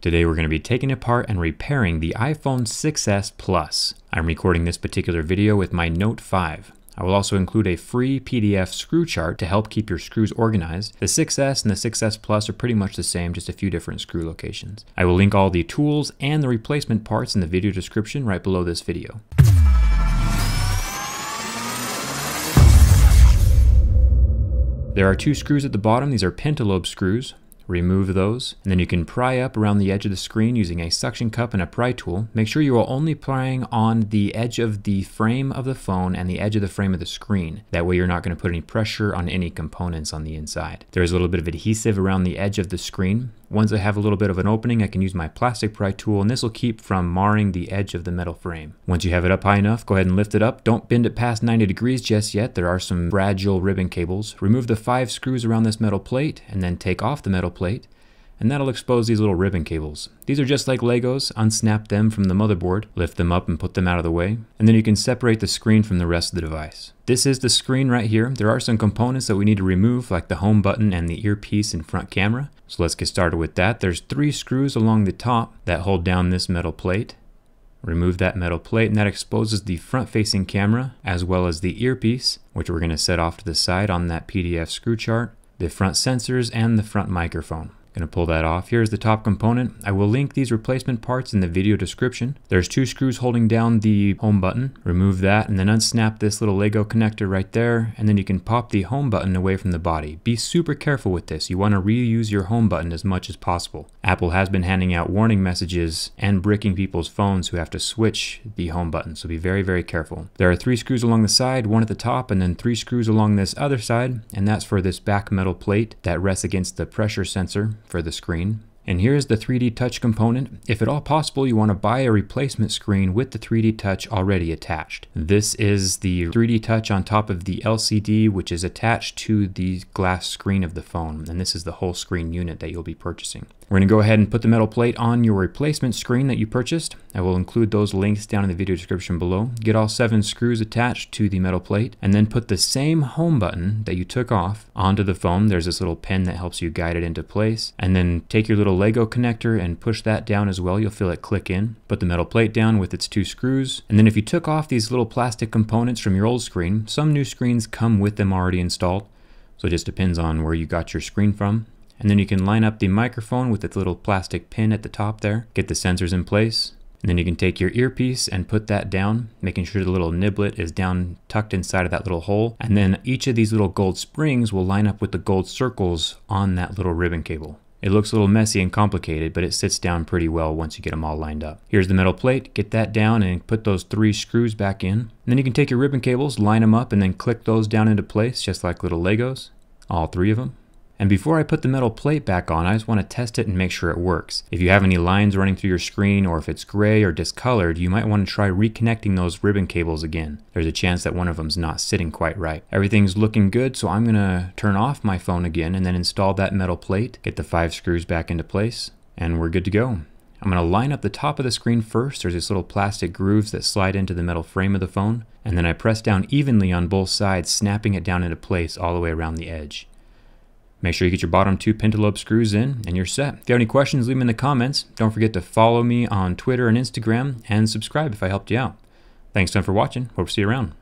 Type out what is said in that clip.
Today we're going to be taking apart and repairing the iPhone 6s Plus. I'm recording this particular video with my Note 5. I will also include a free PDF screw chart to help keep your screws organized. The 6s and the 6s Plus are pretty much the same, just a few different screw locations. I will link all the tools and the replacement parts in the video description right below this video. There are two screws at the bottom. These are pentalobe screws. Remove those, and then you can pry up around the edge of the screen using a suction cup and a pry tool. Make sure you are only prying on the edge of the frame of the phone and the edge of the frame of the screen. That way you're not going to put any pressure on any components on the inside. There is a little bit of adhesive around the edge of the screen. Once I have a little bit of an opening, I can use my plastic pry tool, and this will keep from marring the edge of the metal frame. Once you have it up high enough, go ahead and lift it up. Don't bend it past 90 degrees just yet. There are some fragile ribbon cables. Remove the 5 screws around this metal plate, and then take off the metal plate, and that'll expose these little ribbon cables. These are just like Legos. Unsnap them from the motherboard, lift them up and put them out of the way, and then you can separate the screen from the rest of the device. This is the screen right here. There are some components that we need to remove, like the home button and the earpiece and front camera. So let's get started with that. There's 3 screws along the top that hold down this metal plate. Remove that metal plate, and that exposes the front-facing camera as well as the earpiece, which we're going to set off to the side on that PDF screw chart, the front sensors, and the front microphone. Going to pull that off. Here's the top component. I will link these replacement parts in the video description. There's 2 screws holding down the home button. Remove that, and then unsnap this little Lego connector right there, and then you can pop the home button away from the body. Be super careful with this. You want to reuse your home button as much as possible. Apple has been handing out warning messages and bricking people's phones who have to switch the home button, so be very, very careful. There are 3 screws along the side, 1 at the top, and then 3 screws along this other side, and that's for this back metal plate that rests against the pressure sensor for the screen. And here's the 3D Touch component. If at all possible, you want to buy a replacement screen with the 3D Touch already attached. This is the 3D Touch on top of the LCD, which is attached to the glass screen of the phone. And this is the whole screen unit that you'll be purchasing. We're going to go ahead and put the metal plate on your replacement screen that you purchased. I will include those links down in the video description below. Get all 7 screws attached to the metal plate, and then put the same home button that you took off onto the phone. There's this little pin that helps you guide it into place, and then take your little Lego connector and push that down as well. You'll feel it click in. Put the metal plate down with its 2 screws, and then if you took off these little plastic components from your old screen, some new screens come with them already installed, so it just depends on where you got your screen from. And then you can line up the microphone with its little plastic pin at the top there, get the sensors in place, and then you can take your earpiece and put that down, making sure the little niblet is down tucked inside of that little hole. And then each of these little gold springs will line up with the gold circles on that little ribbon cable. It looks a little messy and complicated, but it sits down pretty well once you get them all lined up. Here's the metal plate. Get that down and put those 3 screws back in. And then you can take your ribbon cables, line them up, and then click those down into place, just like little Legos, all 3 of them. And before I put the metal plate back on, I just want to test it and make sure it works. If you have any lines running through your screen, or if it's gray or discolored, you might want to try reconnecting those ribbon cables again. There's a chance that one of them's not sitting quite right. Everything's looking good, so I'm going to turn off my phone again and then install that metal plate, get the 5 screws back into place, and we're good to go. I'm going to line up the top of the screen first. There's these little plastic grooves that slide into the metal frame of the phone, and then I press down evenly on both sides, snapping it down into place all the way around the edge. Make sure you get your bottom 2 pentalobe screws in, and you're set. If you have any questions, leave them in the comments. Don't forget to follow me on Twitter and Instagram, and subscribe if I helped you out. Thanks for watching. Hope to see you around.